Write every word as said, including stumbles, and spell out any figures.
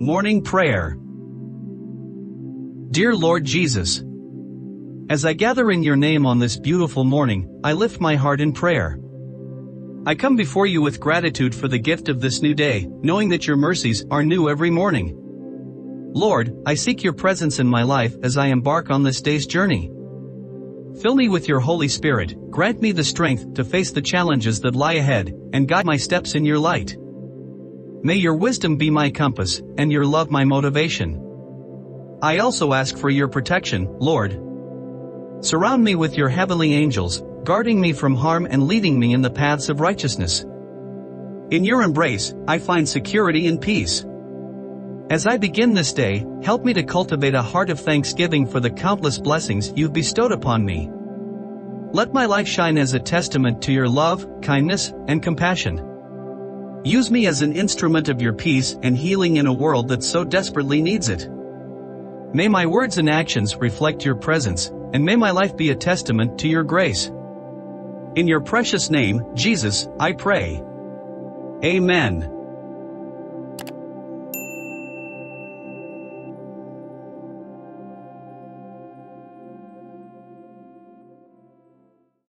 Morning Prayer. Dear Lord Jesus, as I gather in your name on this beautiful morning, I lift my heart in prayer. I come before you with gratitude for the gift of this new day, knowing that your mercies are new every morning. Lord, I seek your presence in my life as I embark on this day's journey. Fill me with your Holy Spirit, grant me the strength to face the challenges that lie ahead, and guide my steps in your light. May your wisdom be my compass, and your love my motivation. I also ask for your protection, Lord. Surround me with your heavenly angels, guarding me from harm and leading me in the paths of righteousness. In your embrace, I find security and peace. As I begin this day, help me to cultivate a heart of thanksgiving for the countless blessings you've bestowed upon me. Let my life shine as a testament to your love, kindness, and compassion. Use me as an instrument of your peace and healing in a world that so desperately needs it. May my words and actions reflect your presence, and may my life be a testament to your grace. In your precious name, Jesus, I pray. Amen.